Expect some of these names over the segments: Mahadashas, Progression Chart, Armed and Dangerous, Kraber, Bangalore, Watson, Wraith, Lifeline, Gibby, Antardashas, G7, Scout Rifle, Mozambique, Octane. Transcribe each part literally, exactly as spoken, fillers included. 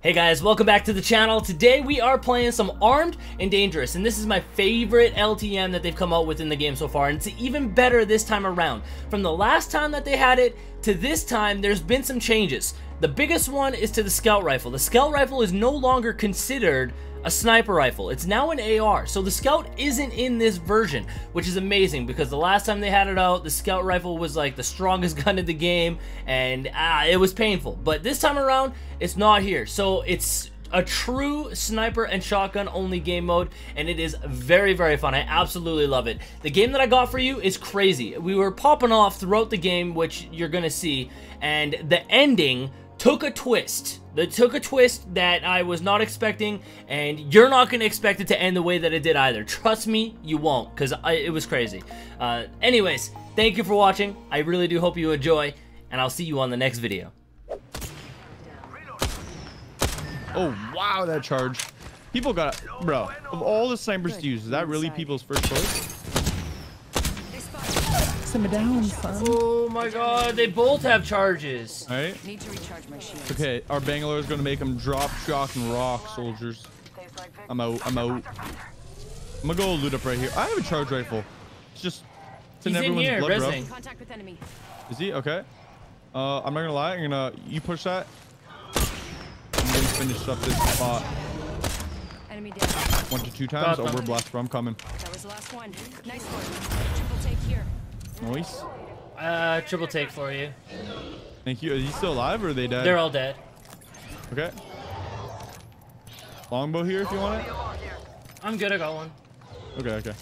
Hey guys, welcome back to the channel. Today we are playing some Armed and Dangerous, and this is my favorite L T M that they've come out with in the game so far, and it's even better this time around. From the last time that they had it to this time, there's been some changes. The biggest one is to the Scout Rifle. The Scout Rifle is no longer considered a sniper rifle. It's now an A R, so the Scout isn't in this version, which is amazing because the last time they had it out, the Scout Rifle was like the strongest gun in the game, and ah, it was painful. But this time around, it's not here, so it's a true sniper and shotgun only game mode, and it is very very fun. I absolutely love it. The game that I got for you is crazy. We were popping off throughout the game, which you're gonna see, and the ending took a twist. It took a twist that I was not expecting, and you're not going to expect it to end the way that it did either. Trust me, you won't, because it was crazy. Uh, anyways, thank you for watching. I really do hope you enjoy, and I'll see you on the next video. Oh, wow, that charge. People got... Bro, of all the snipers to use, is that really people's first choice? Down, son. Oh my god, they both have charges. All right. Need to recharge my shields. Okay, our Bangalore is going to make them drop, shock, and rock, soldiers. I'm out. I'm out. I'm going to go loot up right here. I have a charge rifle. It's just... It's in He's everyone's in here, blood, contact with enemy. Is he? Okay. Uh, I'm not going to lie. I'm going to... You push that. I'm going to finish up this spot. Enemy down. One to two times. Over blast, bro. I'm coming. That was the last one. Nice one. Triple take here. Noise. Uh, triple take for you. Thank you. Are you still alive or are they dead? They're all dead. Okay. Longbow here if you want it. I'm good. I got one. Okay. Okay.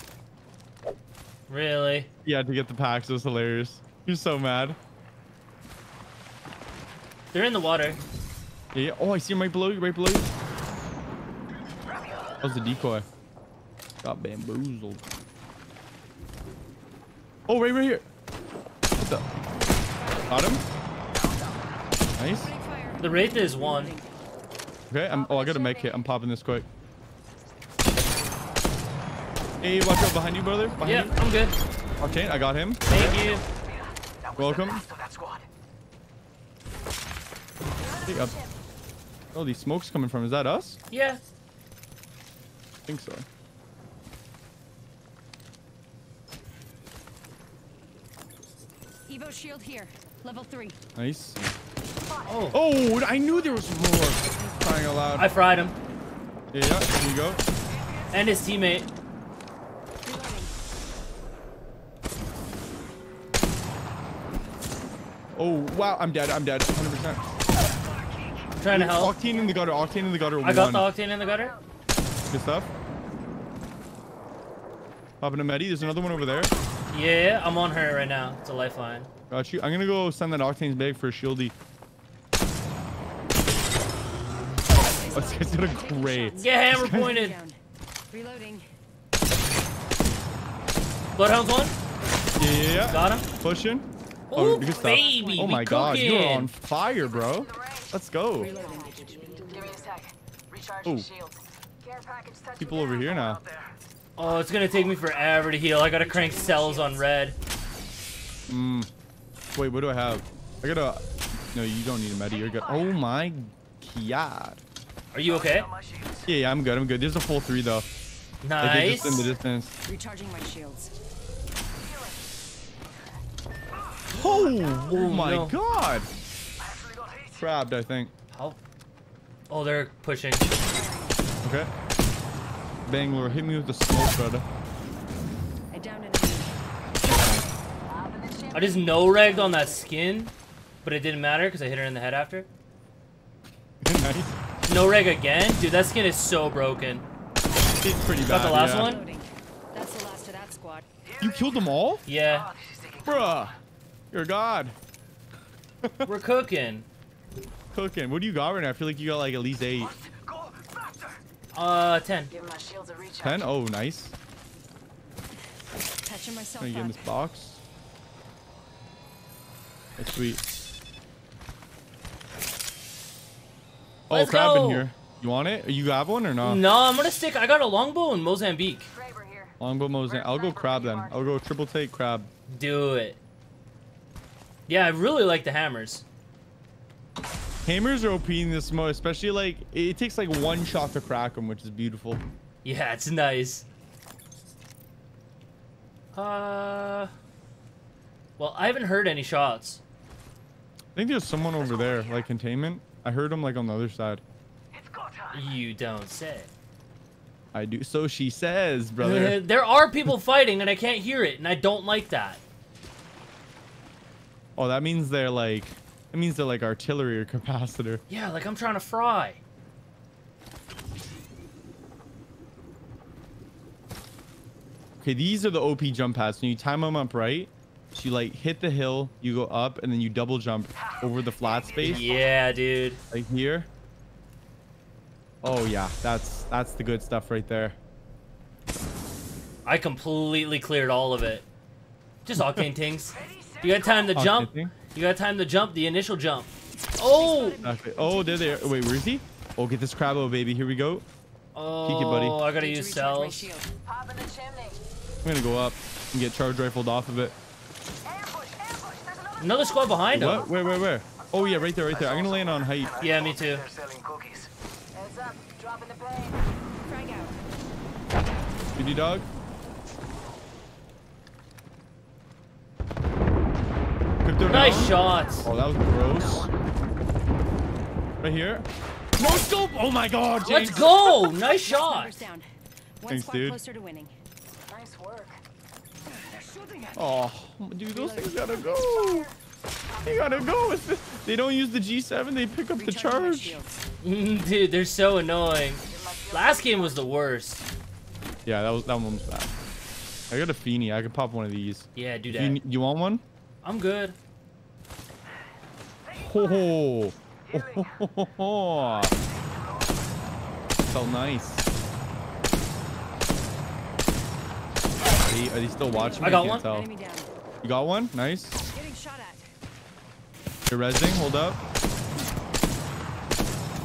Really? Yeah, to get the packs was hilarious. You're so mad. They're in the water. Yeah. Oh, I see him right below you. Right below you. That was a decoy. Got bamboozled. Oh, right, right here. What the? Got him. Nice. The Wraith is one. Okay. I'm, oh, I got to make it. I'm popping this quick. Hey, watch out behind you, brother. Behind yeah, you. I'm good. Octane, I got him. Thank okay. you. Welcome. Hey, up. Oh, these smokes coming from. Is that us? Yeah. I think so. Evo shield here, level three. Nice. Oh, oh! I knew there was more. Crying aloud. I fried him. Yeah, yeah. Here you go. And his teammate. Oh wow! I'm dead. I'm dead. one hundred percent. I'm trying to help. Octane in the gutter. Octane in the gutter. I got the octane in the gutter. Good stuff. Popping a medi. There's another one over there. Yeah, I'm on her right now. It's a lifeline. Got you. I'm gonna go send that Octane's bag for a shieldy. Oh, this guy's gonna great. Get hammer pointed. Reloading. Bloodhound's one. Yeah, yeah. Got him. Pushing. Oh, Ooh, baby. Oh my cooking. God, you are on fire, bro. Let's go. Give me a sec. Recharge your shield. People over here now. Oh, it's gonna take me forever to heal. I gotta crank cells on red. Mm. Wait, what do I have? I gotta... No, you don't need a medi. You're good. Oh my god. Are you okay? Yeah, yeah, I'm good. I'm good. There's a full three, though. Nice. Like, just in the distance. Recharging my shields. Oh, oh my no. god. Crabbed, I think. How? Oh, they're pushing. Okay. Bangalore, hit me with the smoke, brother. I downed it. I just no-ragged on that skin, but it didn't matter because I hit her in the head after. Nice. No-rag again? Dude, that skin is so broken. It's pretty bad. Got the last yeah. one? That's the last of that squad. You killed them all? Yeah. Bruh, you're god. We're cooking. Cooking. What do you got right now? I feel like you got like at least eight. Uh, ten. Give my shields a recharge. ten? Oh, nice. Touching myself up. Can I get in this box? That's sweet. Let's oh, crab in here. You want it? You have one or not? No, I'm gonna stick. I got a longbow in Mozambique. Here. Longbow Mozambique. I'll go crab then. I'll go triple take crab. Do it. Yeah, I really like the hammers. Hammers are O P in this mode, especially like it takes like one shot to crack them, which is beautiful. Yeah, it's nice. Uh, well, I haven't heard any shots. I think there's someone over there, like containment. I heard him like on the other side. It's go time. You don't say. I do. So she says, brother. There are people fighting and I can't hear it, and I don't like that. Oh, that means they're like, it means they're like artillery or capacitor. Yeah, like I'm trying to fry. Okay, these are the O P jump pads. When you time them up right, so you like hit the hill, you go up, and then you double jump over the flat space. Yeah, dude. Like here. Oh yeah, that's that's the good stuff right there. I completely cleared all of it. Just Octane tings. You got time to jump. You got time to jump the initial jump. Oh. Okay. Oh, there, there. Wait, where is he? Oh, get this Krabo, baby. Here we go. Oh, Kiki, buddy. I gotta use cells. I'm gonna go up and get charge rifled off of it. Another squad behind him. What? Where? Where? Where? Oh yeah, right there, right there. I'm gonna land on height. Yeah, me too. Gibby dog. Nice down. Shots. Oh, that was gross. Right here. No scope. Oh my God. James. Let's go. Nice shot. Thanks, dude. Nice work. Oh, dude, those things gotta go. They gotta go. It's the, they don't use the G seven. They pick up the charge. Dude, they're so annoying. Last game was the worst. Yeah, that was that one was bad. I got a Feeny. I could pop one of these. Yeah, do that. You, you want one? I'm good. Oh, oh, oh, oh, oh. So nice. Are they, are they still watching? I got one. Tell. You got one? Nice. You're rezzing. Hold up.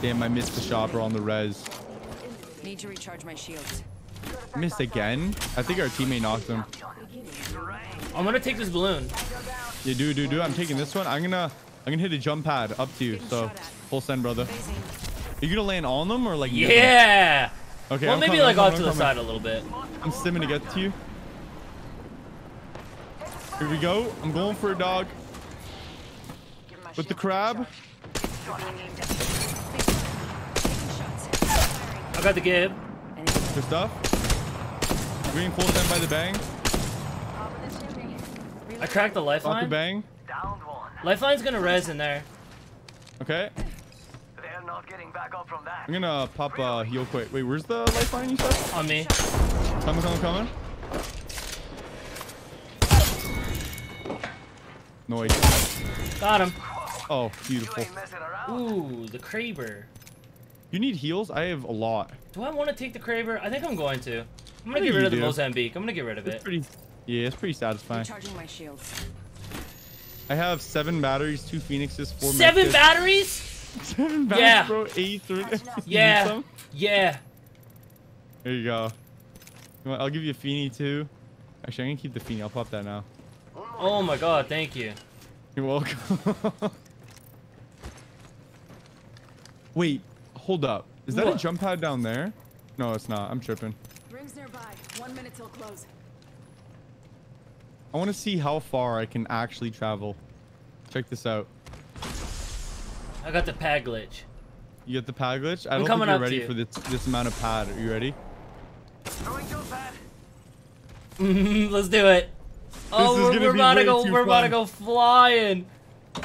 Damn, I missed the shopper on the res. Need to recharge my shields. Missed again. I think our teammate knocked him. I'm gonna take this balloon. Yeah, dude, dude, dude. I'm taking this one. I'm gonna, I'm gonna hit a jump pad up to you. So full send, brother. Are you gonna land on them or like? Yeah. Them? Okay. Well, I'm maybe coming, like I'm off coming, to I'm the coming. Side a little bit. I'm simming to get to you. Here we go. I'm going for a dog. With the crab. I got the Gib. Good stuff. Green full send by the bang. I cracked the lifeline. The bang. Lifeline's gonna res in there. Okay. They're not getting back up from that. I'm gonna pop a uh, heal quick. Wait, where's the lifeline you said? On me. Coming, coming, coming. Noise. Got him. Oh, beautiful. Ooh, the Kraber. You need heals? I have a lot. Do I want to take the Kraber? I think I'm going to. I'm gonna what get rid of do? the Mozambique. I'm gonna get rid of it's it. Pretty, yeah, it's pretty satisfying. My shields. I have seven batteries, two Phoenixes, four. Seven mixes. batteries? Seven batteries, yeah. bro. Eight, three. Yeah. Yeah. There you go. I'll give you a Feeny too. Actually, I'm gonna keep the Feeny. I'll pop that now. Oh my God! Thank you. You're welcome. Wait, hold up. Is that what? a jump pad down there? No, it's not. I'm tripping. Rings nearby. One minute till close. I want to see how far I can actually travel. Check this out. I got the pad glitch. You got the pad glitch? I I'm don't think you're ready you. for this, this amount of pad. Are you ready? Let's do it. Oh, we're, we're about to go. We're fun. about to go flying.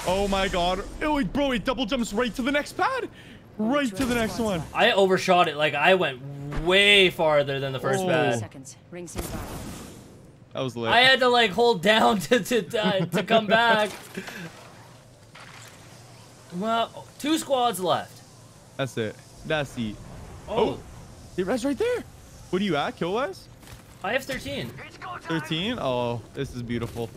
Oh my God! Oh, bro, he double jumps right to the next pad. Right to the next one. I overshot it. Like I went way farther than the first oh. pad. That was lit. I had to like hold down to to, uh, to come back. Well, two squads left. That's it. That's it. Oh, oh. They rest right there. What are you at? Kill wise? I have thirteen. thirteen? Oh, this is beautiful.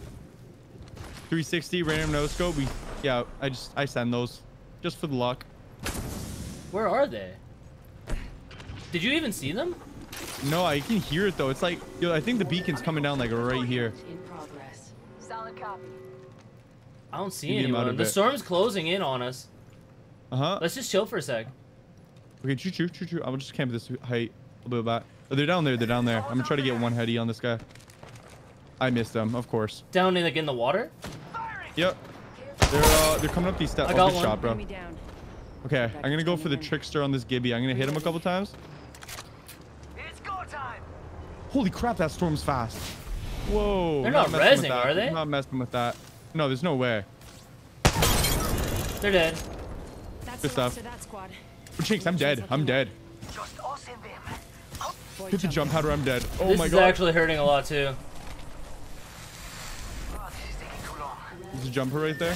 three sixty random no scope. We yeah. I just I send those just for the luck. Where are they? Did you even see them? No, I can hear it though. It's like, yo, I think the beacon's coming down like right here. In progress. Solid copy. I don't see anyone. The storm's closing in on us. Uh-huh. Let's just chill for a sec. Okay, choo choo choo choo. I'll just camp this height a little bit back. Oh, they're down there. They're down there. I'm gonna try to get one heady on this guy. I missed them, of course. Down in like in the water. Yep. They're uh, they're coming up these steps. I got oh, good one. Shot, bro. Okay, I'm gonna go for the trickster on this Gibby. I'm gonna hit him a couple times. It's go time. Holy crap, that storm's fast. Whoa. They're not, not rezzing, are they? I'm not messing with that. No, there's no way. They're dead. That's good stuff. Chinks, I'm dead. I'm dead. Just awesome, hit the jump, jump powder. I'm dead. Oh this my god. This is actually hurting a lot too. Oh, this is taking too long. There's a jumper right there.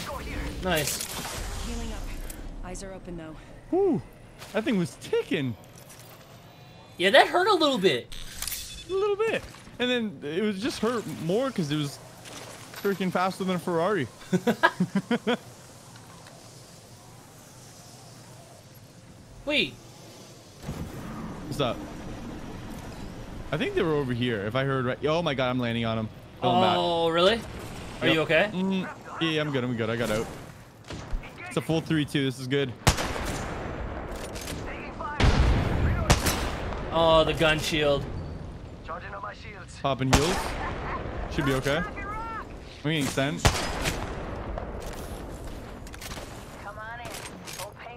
Nice. Healing up. Eyes are open though. Whew. That thing was ticking. Yeah, that hurt a little bit. A little bit. And then it was just hurt more because it was freaking faster than a Ferrari. Wait. What's up? I think they were over here. If I heard right. Oh my god, I'm landing on them. Oh, really? Are yep. you okay? Mm, yeah, I'm good. I'm good. I got out. It's a full three two. This is good. Oh, the gun shield. Popping heals. Should be okay. I'm getting sent.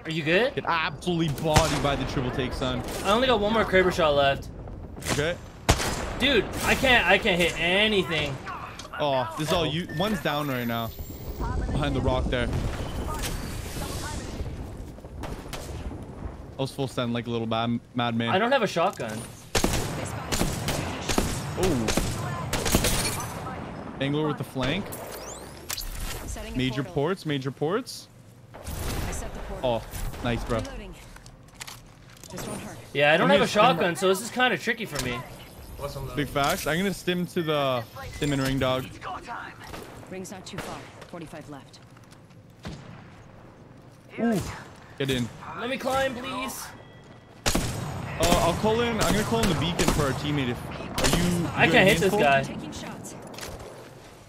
Are you good? Get absolutely bodied by the triple take, son. I only got one more Kraber shot left. Okay. Dude, I can't I can't hit anything. Oh, this is all you. One's down right now. Behind the rock there. I was full send like a little bad, madman. I don't have a shotgun. Oh. Bangalore with the flank. Major ports, major ports. Oh, nice, bro. Yeah, I don't have a shotgun, so this is kind of tricky for me. Big facts. I'm gonna stim to the stim and ring dog. Ring's not too far. forty-five left. Ooh. Get in. Let me climb, please. Uh, I'll call in. I'm gonna call in the beacon for our teammate. If are you? I can't hit this guy.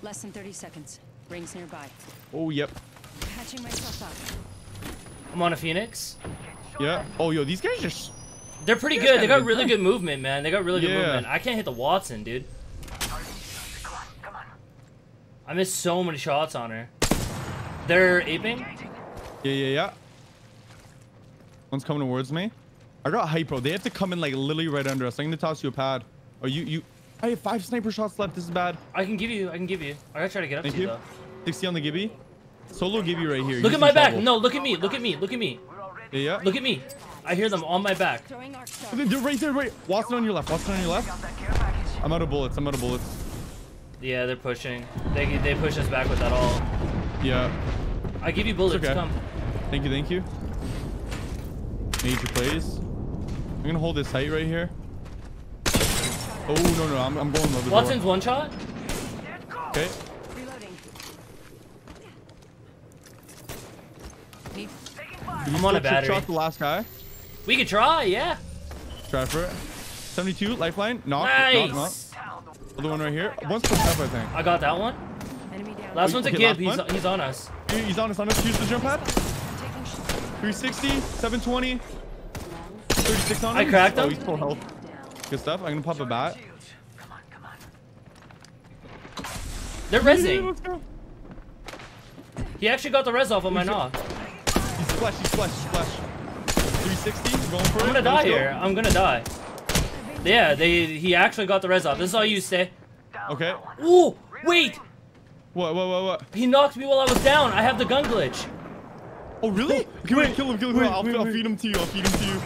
Less than thirty seconds. Rings nearby. Oh, yep. Patching myself up. I'm on a Phoenix. Yeah. Oh, yo, these guys just... They're pretty good. They got really good movement, man. They got really good yeah. movement. I can't hit the Watson, dude. I missed so many shots on her. They're aping? Yeah, yeah, yeah. One's coming towards me. I got hypo. They have to come in, like, literally right under us. I'm going to toss you a pad. Oh, you... you. I have five sniper shots left. This is bad. I can give you. I can give you. I got to try to get up Thank to you, you, though. sixty on the Gibby. Solo Gibby right here. Look He's at my back. Trouble. No, look at me. Look at me. Look at me. Yeah, yeah. Look at me. I hear them on my back. They're right there. Right. Watson on your left. Watson on your left. I'm out of bullets. I'm out of bullets. Yeah, they're pushing. They they push us back with that all. Yeah. I give you bullets. Okay. Come. Thank you. Thank you. Major plays. I'm gonna hold this height right here. Oh no no. I'm I'm going over. Watson's door. One shot. Okay. I'm on a battery. Shot the last guy. We could try, yeah. Try for it. seventy-two, lifeline. Knock. Nice. Knock, knock. Other one right here. One's for stuff, I think. I got that one. Last oh, one's a okay, Gib. He's, one. he's on us. He's on us. On us. Use the jump pad. three sixty, seven twenty, thirty-six on him. I cracked him. Oh, he's full health. Good stuff. I'm going to pop a bat. Come on, come on. They're rezzing. He actually got the res off on my knock. Splash, splash, splash. three sixty, going for I'm it. Gonna die go. here. I'm gonna die. Yeah, they he actually got the res off. This is all you say. Okay. Ooh, wait. What, what, what, what? He knocked me while I was down. I have the gun glitch. Oh, really? Okay, wait, wait, kill him, kill him. Wait, I'll, wait, I'll, wait. I'll feed him to you. I'll feed him to you.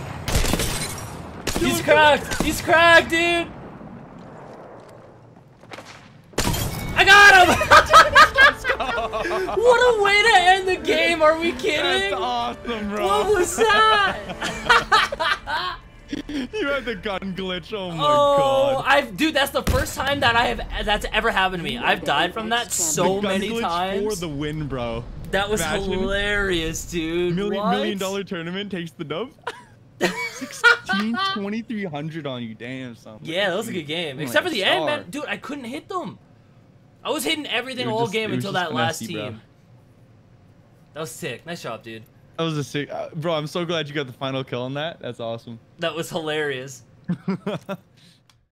Kill He's him, cracked. He's cracked, dude. I got him. What a way to end the game! Are we kidding? That's awesome, bro. What was that? You had the gun glitch. Oh my oh, god! Oh, I've dude. That's the first time that I have that's ever happened to me. I've died from that so the gun many glitch times. For the win, bro. That was Imagine hilarious, dude. Million what? million dollar tournament takes the dub. sixteen twenty-three hundred on you, damn son. Yeah, that was a good game. I'm Except like for the star. end, man. Dude, I couldn't hit them. I was hitting everything all just, game until that nasty, last team. Bro. That was sick. Nice job, dude. That was a sick, uh, bro. I'm so glad you got the final kill on that. That's awesome. That was hilarious.